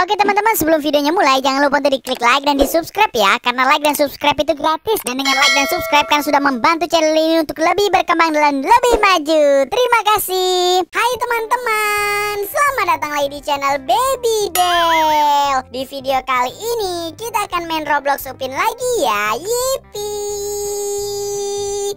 Oke teman-teman, sebelum videonya mulai jangan lupa untuk diklik like dan di subscribe ya, karena like dan subscribe itu gratis, dan dengan like dan subscribe kan sudah membantu channel ini untuk lebih berkembang dan lebih maju. Terima kasih. Hai teman-teman, selamat datang lagi di channel Baby DeL. Di video kali ini kita akan main Roblox Upin lagi ya. Yippee.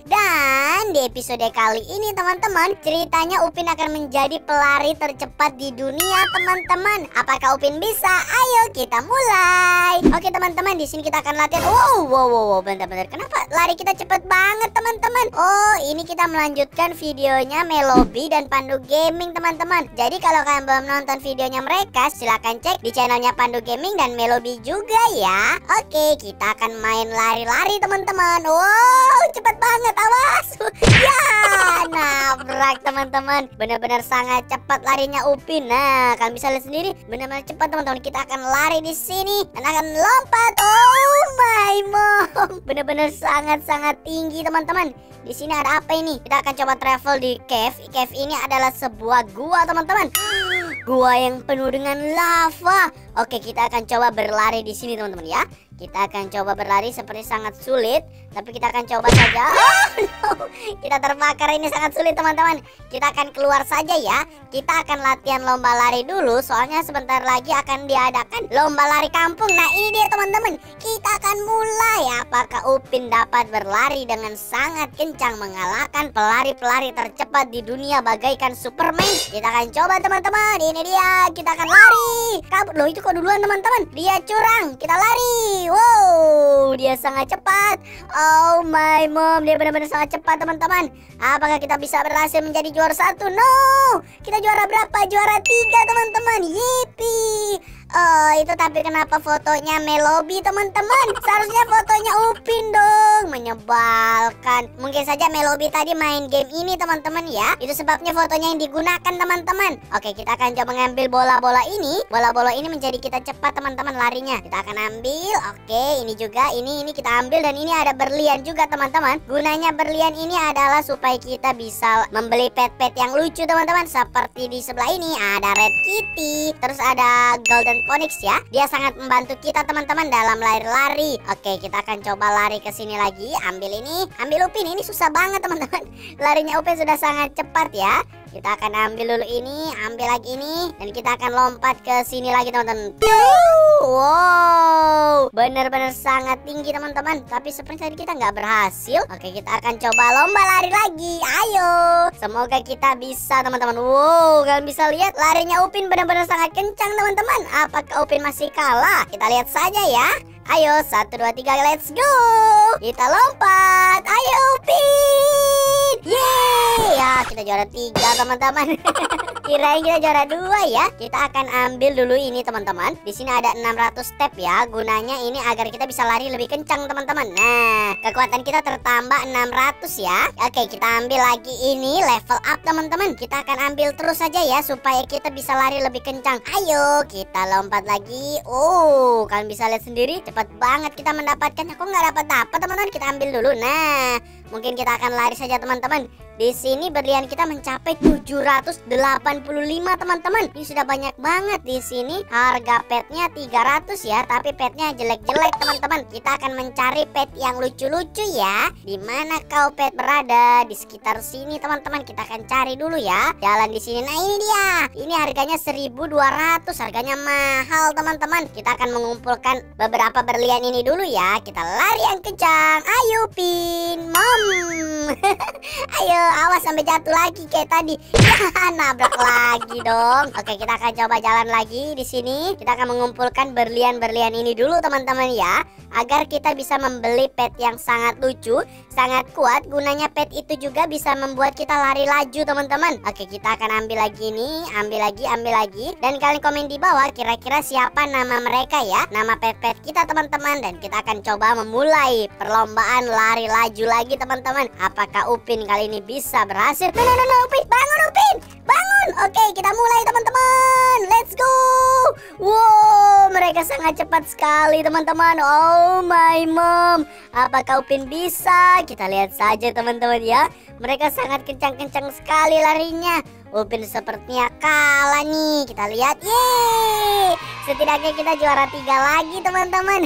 Dan di episode kali ini teman-teman, ceritanya Upin akan menjadi pelari tercepat di dunia teman-teman. Apakah Upin bisa? Ayo kita mulai. Oke teman-teman, di sini kita akan latihan. Wow, bentar-bentar. Kenapa lari kita cepet banget teman-teman? Oh, ini kita melanjutkan videonya Melobi dan Pandu Gaming teman-teman. Jadi kalau kalian belum nonton videonya mereka, silahkan cek di channelnya Pandu Gaming dan Melobi juga ya. Oke, kita akan main lari-lari teman-teman. Wow, cepet banget, awas. Ya, nabrak teman-teman. Benar-benar sangat cepat larinya Upin. Nah, kalian bisa lihat sendiri, benar-benar cepat teman-teman. Kita akan lari di sini dan akan lompat. Oh my mom, benar-benar sangat-sangat tinggi teman-teman. Di sini ada apa ini? Kita akan coba travel di cave. Cave ini adalah sebuah gua teman-teman. Gua yang penuh dengan lava. Oke, kita akan coba berlari di sini teman-teman ya. Kita akan coba berlari seperti sangat sulit, tapi kita akan coba saja. Oh, no. Kita terbakar, ini sangat sulit teman-teman. Kita akan keluar saja ya. Kita akan latihan lomba lari dulu, soalnya sebentar lagi akan diadakan lomba lari kampung. Nah ini dia teman-teman, kita akan mulai. Apakah Upin dapat berlari dengan sangat kencang mengalahkan pelari-pelari tercepat di dunia bagaikan Superman? Kita akan coba teman-teman. Ini dia, kita akan lari. Kabur loh, itu kok duluan teman-teman. Dia curang, kita lari. Wow, dia sangat cepat. Oh my mom, dia benar-benar sangat cepat teman-teman. Apakah kita bisa berhasil menjadi juara satu? No, kita juara berapa? Juara 3 teman-teman. Yippee. Oh, itu tapi kenapa fotonya Melobi teman-teman? Seharusnya fotonya Upin dong. Menyebalkan. Mungkin saja Melobi tadi main game ini teman-teman ya. Itu sebabnya fotonya yang digunakan teman-teman. Oke, kita akan coba ngambil bola-bola ini. Bola-bola ini menjadi kita cepat teman-teman larinya. Kita akan ambil. Oke, ini juga. Ini kita ambil. Dan ini ada berlian juga teman-teman. Gunanya berlian ini adalah supaya kita bisa membeli pet-pet yang lucu teman-teman. Seperti di sebelah ini ada Red Kitty, terus ada Golden Phoenix ya. Dia sangat membantu kita teman-teman dalam lari-lari. Oke, kita akan coba lari ke sini lagi. Ambil ini, ambil Upin. Ini susah banget teman-teman. Larinya Upin sudah sangat cepat ya. Kita akan ambil dulu ini, ambil lagi ini, dan kita akan lompat ke sini lagi teman-teman. Wow, benar-benar sangat tinggi teman-teman. Tapi sepertinya kita nggak berhasil. Oke, kita akan coba lomba lari lagi. Ayo, semoga kita bisa teman-teman. Wow, kalian bisa lihat larinya Upin benar-benar sangat kencang teman-teman. Apakah Upin masih kalah? Kita lihat saja ya. Ayo, 1, 2, 3, let's go. Kita lompat. Ayo Upin. Yeay, ya kita juara 3 teman-teman. Kirain kita juara 2 ya. Kita akan ambil dulu ini teman-teman. Di sini ada 600 step ya. Gunanya ini agar kita bisa lari lebih kencang teman-teman. Nah, kekuatan kita tertambah 600 ya. Oke, kita ambil lagi ini, level up teman-teman. Kita akan ambil terus saja ya, supaya kita bisa lari lebih kencang. Ayo, kita lompat lagi. Oh, kalian bisa lihat sendiri, cepat banget kita mendapatkannya. Kok nggak dapat apa teman-teman? Kita ambil dulu. Nah, mungkin kita akan lari saja teman-teman. Di sini berlian kita mencapai 785 teman-teman. Ini sudah banyak banget. Di sini harga petnya 300 ya, tapi petnya jelek-jelek teman-teman. Kita akan mencari pet yang lucu-lucu ya. Di mana kau pet berada? Di sekitar sini teman-teman. Kita akan cari dulu ya. Jalan di sini. Nah, ini dia. Ini harganya 1.200. Harganya mahal teman-teman. Kita akan mengumpulkan beberapa berlian ini dulu ya. Kita lari yang kencang. Ayo Pin, mom. Ayo, awas sampai jatuh lagi kayak tadi. Ya, nabrak lagi dong. Oke, kita akan coba jalan lagi di sini. Kita akan mengumpulkan berlian-berlian ini dulu teman-teman ya, agar kita bisa membeli pet yang sangat lucu, sangat kuat. Gunanya pet itu juga bisa membuat kita lari laju teman-teman. Oke, kita akan ambil lagi ini, ambil lagi. Dan kalian komen di bawah kira-kira siapa nama mereka ya, nama pet-pet kita teman-teman. Dan kita akan coba memulai perlombaan lari laju lagi teman-teman. Apakah Upin kali ini bisa berhasil? No, Upin, bangun Upin, bangun. Oke, kita mulai teman-teman, let's go. Wow, mereka sangat cepat sekali teman-teman. Oh my mom, apakah Upin bisa? Kita lihat saja teman-teman ya. Mereka sangat kencang-kencang sekali larinya. Upin sepertinya kalah nih. Kita lihat. Yeay, setidaknya kita juara 3 lagi teman-teman.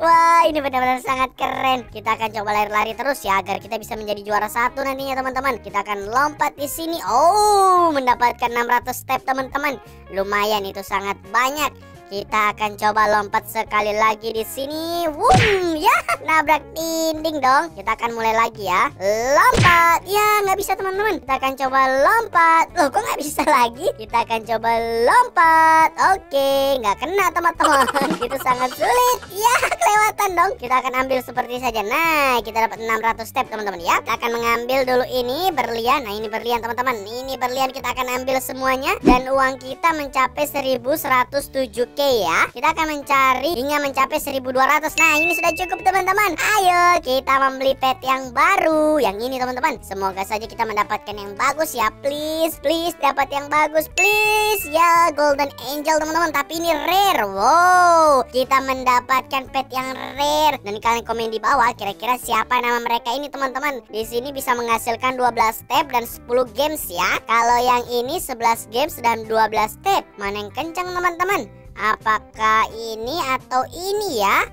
Wah, ini benar-benar sangat keren. Kita akan coba lari-lari terus ya, agar kita bisa menjadi juara 1 nantinya teman-teman. Kita akan lompat di sini. Oh, mendapatkan 600 step teman-teman. Lumayan, itu sangat banyak. Kita akan coba lompat sekali lagi di sini. Wum, ya, nabrak dinding dong. Kita akan mulai lagi ya. Lompat. Ya, nggak bisa teman-teman. Kita akan coba lompat. Loh, kok nggak bisa lagi? Kita akan coba lompat. Oke, nggak kena teman-teman. Itu sangat sulit. Ya, kelewatan dong. Kita akan ambil seperti saja. Nah, kita dapat 600 step teman-teman ya. Kita akan mengambil dulu ini berlian. Nah, ini berlian teman-teman. Ini berlian, kita akan ambil semuanya. Dan uang kita mencapai 1170. Oke ya, kita akan mencari hingga mencapai 1200. Nah, ini sudah cukup teman-teman. Ayo kita membeli pet yang baru. Yang ini teman-teman. Semoga saja kita mendapatkan yang bagus ya. Please, please dapat yang bagus. Please ya, Golden Angel teman-teman. Tapi ini rare. Wow, kita mendapatkan pet yang rare. Dan kalian komen di bawah kira-kira siapa nama mereka ini teman-teman. Di sini bisa menghasilkan 12 step dan 10 games ya. Kalau yang ini 11 games dan 12 step. Mana yang kencang teman-teman? Apakah ini atau ini ya?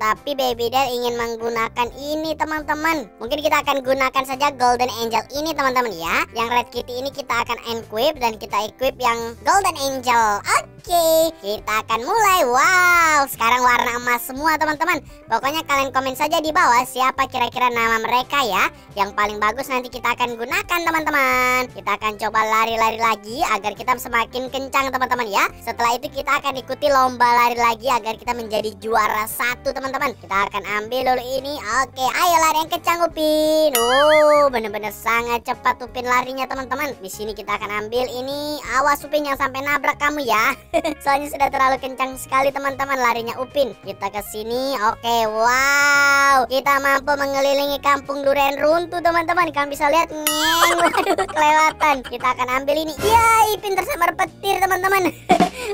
Tapi Baby DeL ingin menggunakan ini teman-teman. Mungkin kita akan gunakan saja Golden Angel ini teman-teman ya. Yang Red Kitty ini kita akan equip, dan kita equip yang Golden Angel. Oke, kita akan mulai. Wow, sekarang warna emas semua teman-teman. Pokoknya kalian komen saja di bawah siapa kira-kira nama mereka ya. Yang paling bagus nanti kita akan gunakan teman-teman. Kita akan coba lari-lari lagi agar kita semakin kencang teman-teman ya. Setelah itu kita akan ikuti lomba lari lagi agar kita menjadi juara 1 teman-teman. Kita akan ambil dulu ini. Oke, ayo lari yang kencang Upin. Oh, bener-bener sangat cepat Upin larinya teman-teman. Di sini kita akan ambil ini. Awas Upin, yang sampai nabrak kamu ya. Soalnya sudah terlalu kencang sekali teman-teman larinya Upin. Kita ke sini. Oke, wow, kita mampu mengelilingi kampung durian runtuh teman-teman. Kalian bisa lihat. Waduh, kelewatan. Kita akan ambil ini. Yay, Upin tersambar petir teman-teman.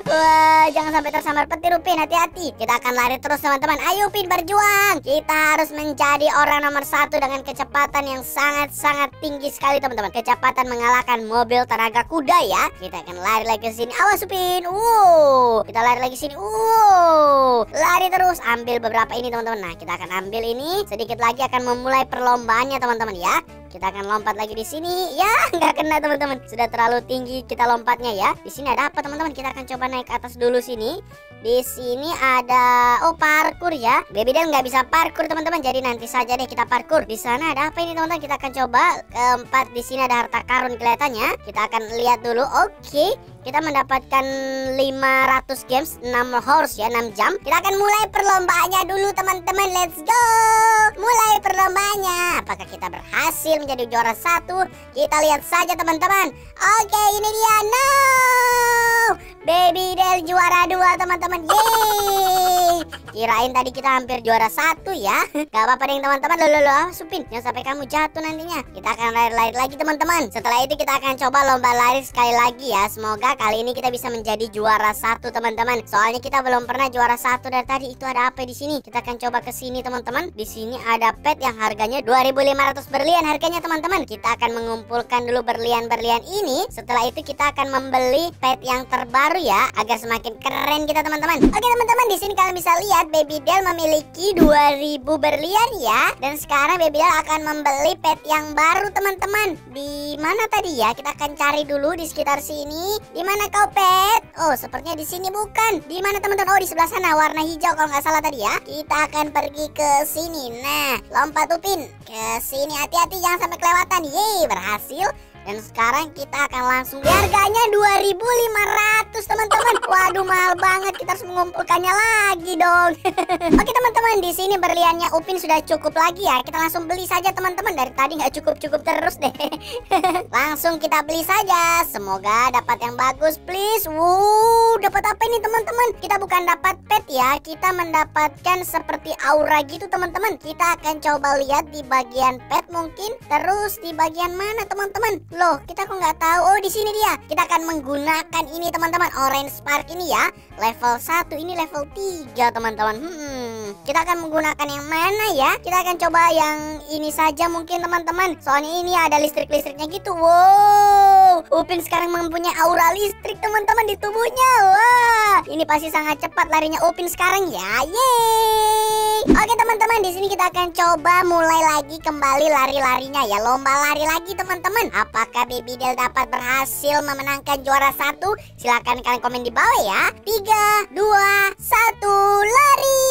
Wah, jangan sampai tersambar petir Upin, hati-hati. Kita akan lari terus teman-teman. Ayo Upin, berjuang. Kita harus menjadi orang nomor 1 dengan kecepatan yang sangat-sangat tinggi sekali teman-teman. Kecepatan mengalahkan mobil tenaga kuda ya. Kita akan lari lagi ke sini. Awas Upin. Kita lari lagi sini. Lari terus. Ambil beberapa ini teman-teman. Nah, kita akan ambil ini. Sedikit lagi akan memulai perlombaannya teman-teman ya. Kita akan lompat lagi di sini. Ya, nggak kena teman-teman. Sudah terlalu tinggi kita lompatnya ya. Di sini ada apa teman-teman? Kita akan coba naik ke atas dulu sini. Di sini ada, oh, parkur ya. Baby DeL nggak bisa parkur teman-teman. Jadi nanti saja deh kita parkur. Di sana ada apa ini teman-teman? Kita akan coba keempat. Di sini ada harta karun kelihatannya. Kita akan lihat dulu. Oke, kita mendapatkan 500 games, 6 horse ya, 6 jam. Kita akan mulai perlombaannya dulu teman-teman. Let's go. Mulai perlombaannya. Apakah kita berhasil menjadi juara 1? Kita lihat saja teman-teman. Oke, ini dia. No, Baby DeL juara 2 teman-teman. Yeay, kirain tadi kita hampir juara 1 ya. Gak apa-apa deh teman-teman. Supin, jangan sampai kamu jatuh nantinya. Kita akan lari-lari lagi teman-teman. Setelah itu kita akan coba lomba lari sekali lagi ya. Semoga kali ini kita bisa menjadi juara 1 teman-teman. Soalnya kita belum pernah juara 1 dari tadi. Itu ada apa di sini? Kita akan coba ke sini teman-teman. Di sini ada pet yang harganya 2500 berlian harganya teman-teman. Kita akan mengumpulkan dulu berlian-berlian ini. Setelah itu kita akan membeli pet yang terbaru ya, agar semakin keren kita teman-teman. Oke teman-teman, di sini kalian bisa lihat Baby DeL memiliki 2000 berlian ya. Dan sekarang Baby DeL akan membeli pet yang baru teman-teman. Di mana tadi ya? Kita akan cari dulu di sekitar sini. Di mana kau pet? Oh, sepertinya di sini bukan. Di mana teman-teman? Oh, di sebelah sana warna hijau kalau nggak salah tadi ya. Kita akan pergi ke sini. Nah, lompat Upin ke sini. Hati-hati jangan sampai kelewatan. Yeay, berhasil. Dan sekarang kita akan langsung. Harganya 2500 teman-teman. Waduh, mahal banget. Kita harus mengumpulkannya lagi dong. Oke teman-teman, di sini berliannya Upin sudah cukup lagi ya. Kita langsung beli saja teman-teman. Dari tadi nggak cukup-cukup terus deh. Langsung kita beli saja. Semoga dapat yang bagus, please. Wow, dapat apa ini teman-teman? Kita bukan dapat pet ya. Kita mendapatkan seperti aura gitu teman-teman. Kita akan coba lihat di bagian pet mungkin. Terus di bagian mana teman-teman? Loh, kita kok nggak tahu. Oh, di sini dia. Kita akan menggunakan ini teman-teman, Orange Spark ini ya. Level 1, ini level 3 teman-teman. Kita akan menggunakan yang mana ya? Kita akan coba yang ini saja mungkin teman-teman. Soalnya ini ada listrik-listriknya gitu. Wow, Wow, Upin sekarang mempunyai aura listrik teman-teman di tubuhnya. Wah, ini pasti sangat cepat larinya Upin sekarang ya. Yeay. Oke teman-teman, di sini kita akan coba mulai lagi kembali lari-larinya ya. Lomba lari lagi teman-teman. Apakah Baby DeL dapat berhasil memenangkan juara satu? Silahkan kalian komen di bawah ya. 3, 2, 1, lari.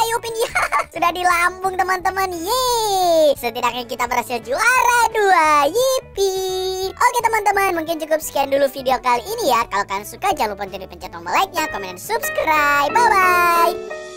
Ayo Upin ya. Sudah di lambung teman-teman. Yeay. Setidaknya kita berhasil juara 2. Yippee. Oke teman-teman, mungkin cukup sekian dulu video kali ini ya. Kalau kalian suka, jangan lupa untuk pencet tombol like-nya, komen, dan subscribe. Bye-bye.